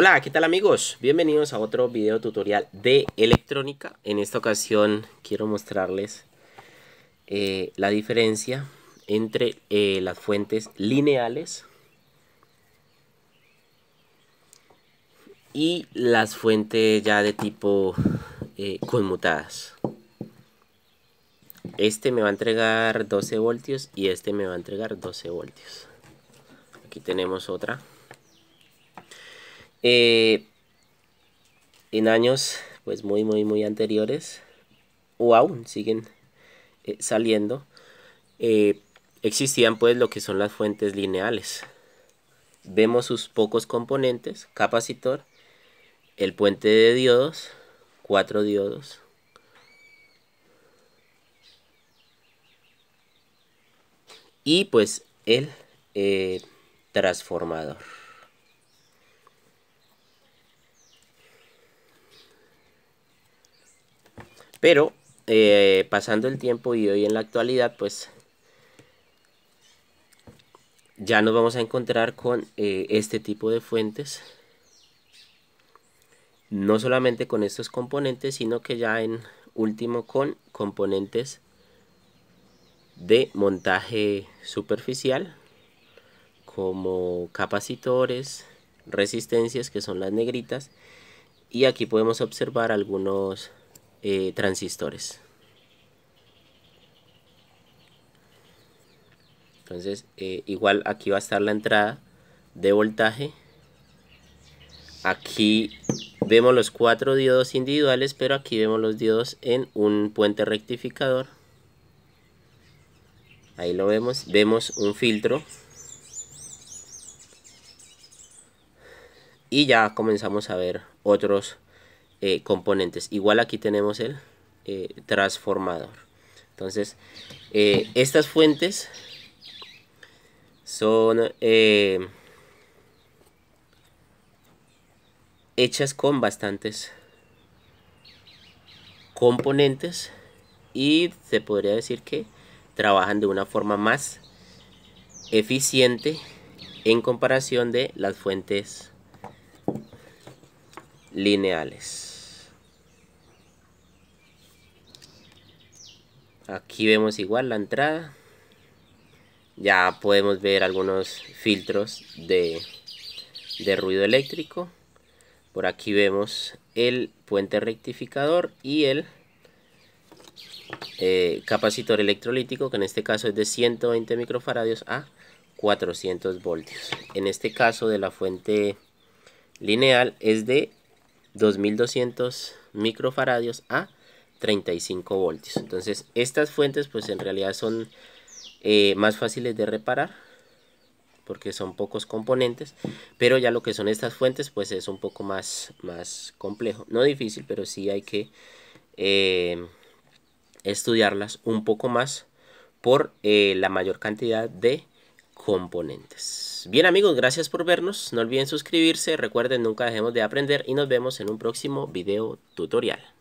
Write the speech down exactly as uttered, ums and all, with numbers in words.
Hola, ¿qué tal amigos? Bienvenidos a otro video tutorial de electrónica. En esta ocasión quiero mostrarles eh, la diferencia entre eh, las fuentes lineales y las fuentes ya de tipo eh, conmutadas. Este me va a entregar doce voltios y este me va a entregar doce voltios. Aquí tenemos otra. Eh, en años pues muy muy muy anteriores o aún siguen eh, saliendo eh, existían pues lo que son las fuentes lineales. Vemos sus pocos componentes: capacitor, el puente de diodos, cuatro diodos, y pues el eh, transformador. Pero eh, pasando el tiempo y hoy en la actualidad, pues ya nos vamos a encontrar con eh, este tipo de fuentes. No solamente con estos componentes, sino que ya en último con componentes de montaje superficial, como capacitores, resistencias, que son las negritas. Y aquí podemos observar algunos Eh, transistores. Entonces eh, igual aquí va a estar la entrada de voltaje. Aquí vemos los cuatro diodos individuales, pero aquí vemos los diodos en un puente rectificador. Ahí lo vemos, vemos un filtro y ya comenzamos a ver otros Eh, componentes. Igual aquí tenemos el eh, transformador. Entonces eh, estas fuentes son eh, hechas con bastantes componentes y se podría decir que trabajan de una forma más eficiente en comparación de las fuentes lineales. Aquí vemos igual la entrada. Ya podemos ver algunos filtros de, de ruido eléctrico. Por aquí vemos el puente rectificador y el eh, capacitor electrolítico, que en este caso es de ciento veinte microfaradios a cuatrocientos voltios. En este caso de la fuente lineal es de dos mil doscientos microfaradios a treinta y cinco voltios. Entonces estas fuentes pues en realidad son eh, más fáciles de reparar porque son pocos componentes, pero ya lo que son estas fuentes pues es un poco más, más complejo, no difícil, pero sí hay que eh, estudiarlas un poco más por eh, la mayor cantidad de componentes. Bien amigos, gracias por vernos, no olviden suscribirse, recuerden nunca dejemos de aprender y nos vemos en un próximo video tutorial.